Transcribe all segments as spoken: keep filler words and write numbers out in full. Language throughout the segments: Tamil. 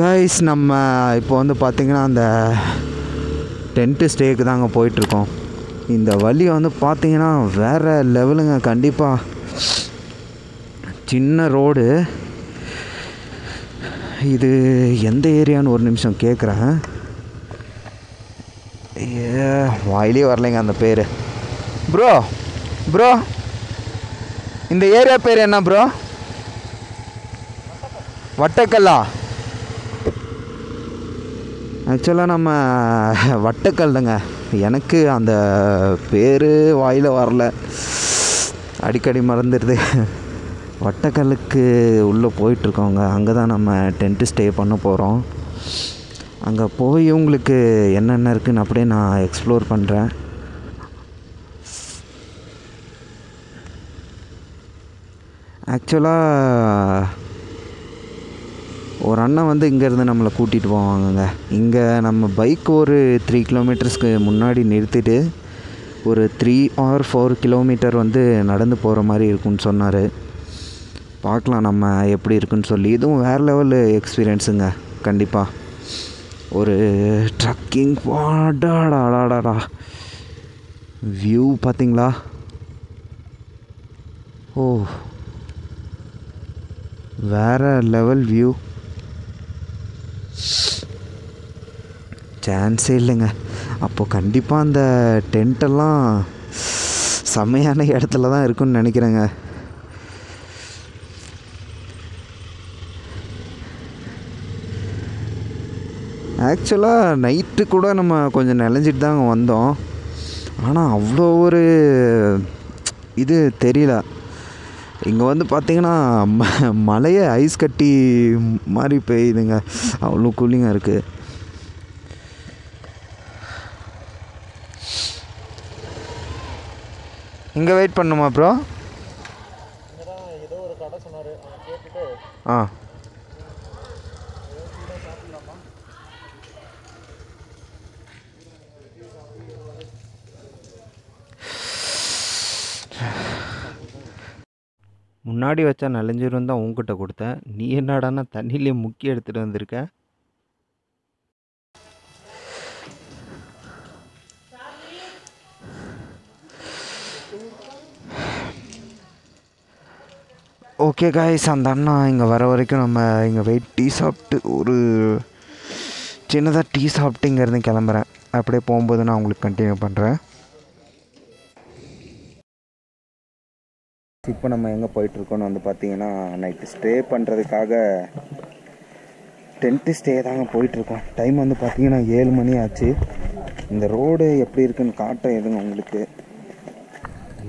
கைஸ் நம்ம இப்போ வந்து பார்த்திங்கன்னா அந்த டென்ட்டு ஸ்டேக்கு தாங்க போயிட்டுருக்கோம். இந்த வழியை வந்து பார்த்திங்கன்னா வேறு லெவலுங்க. கண்டிப்பாக சின்ன ரோடு இது. எந்த ஏரியான்னு ஒரு நிமிஷம் கேட்குறேன். ஏ வாயிலே வரலைங்க அந்த பேர். ப்ரோ ப்ரோ இந்த ஏரியா பேர் என்ன ப்ரோ? வட்டக்கல்லா? ஆக்சுவலாக நம்ம வட்டக்கல்லுங்க. எனக்கு அந்த பேர் வாயில் வரல, அடிக்கடி மறந்துடுது. வட்டக்கல்லுக்கு உள்ளே போயிட்டுருக்கோங்க. அங்கே தான் நம்ம டென்ட்டு ஸ்டே பண்ண போகிறோம். அங்கே போய் உங்களுக்கு என்னென்ன இருக்குதுன்னு அப்படியே நான் எக்ஸ்ப்ளோர் பண்ணுறேன். ஆக்சுவலாக ஒரு அண்ணன் வந்து இங்கேருந்து நம்மளை கூட்டிகிட்டு போவாங்கங்க. இங்கே நம்ம பைக் ஒரு த்ரீ கிலோமீட்டர்ஸ்க்கு முன்னாடி நிறுத்திட்டு ஒரு த்ரீ ஆர் ஃபோர் கிலோமீட்டர் வந்து நடந்து போகிற மாதிரி இருக்குன்னு சொன்னார். பார்க்கலாம் நம்ம எப்படி இருக்குன்னு சொல்லி. இதுவும் வேறு லெவலு எக்ஸ்பீரியன்ஸுங்க. கண்டிப்பாக ஒரு ட்ரக்கிங் வாடாடா அடாடாடா வியூ பார்த்திங்களா? ஓ வேறு லெவல் வியூ, சான்ஸே இல்லைங்க. அப்போது கண்டிப்பாக அந்த டென்ட்டெல்லாம் செம்மையான இடத்துல தான் இருக்குன்னு நினைக்கிறேங்க. ஆக்சுவலாக நைட்டு கூட நம்ம கொஞ்சம் நிலஞ்சிட்டு தான் அங்கே வந்தோம். ஆனால் அவ்வளோ ஒரு இது தெரியல. இங்கே வந்து பார்த்திங்கன்னா ம மலையை ஐஸ் கட்டி மாதிரி பெய்யுதுங்க. அவ்வளோ கூலிங்காக இருக்குது. இங்கே வெயிட் பண்ணுமா ப்ரோ? ஏதோ ஒரு கடை சொன்னார், கேட்டுட்டு ஆ முன்னாடி வச்சா நலஞ்சிரும் தான் உங்ககிட்ட கொடுத்தேன். நீ என்னடானா தண்ணியிலே முக்கி எடுத்துகிட்டு வந்திருக்க. ஓகே காய்ஸ், அந்த அண்ணா இங்கே வர வரைக்கும் நம்ம இங்கே வெயிட் டீ சாப்பிட்டு ஒரு சின்னதாக டீ சாப்பிட்டு இங்கேருந்து கிளம்புறேன். அப்படியே போகும்போது நான் உங்களுக்கு கண்டினியூ பண்ணுறேன். இப்போ நம்ம எங்கே போயிட்டுருக்கோன்னு வந்து பார்த்திங்கன்னா நைட்டு ஸ்டே பண்ணுறதுக்காக டென்ட்டு ஸ்டே தாங்க போயிட்டுருக்கோம். டைம் வந்து பார்த்திங்கன்னா ஏழு மணி ஆச்சு. இந்த ரோடு எப்படி இருக்குதுன்னு காட்டுறேன். எதுங்க உங்களுக்கு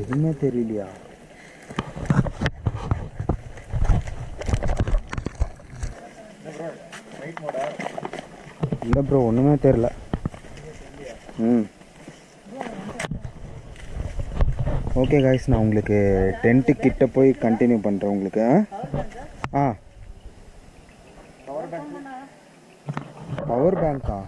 எதுவுமே தெரியலையா? இல்லை ப்ரோ ஒன்றுமே தெரில. ம் ஓகே காய்ஸ், நான் உங்களுக்கு டென்ட்டு கிட்ட போய் கண்டினியூ பண்ணுறேன் உங்களுக்கு. ஆ பவர் பேங்க்கா?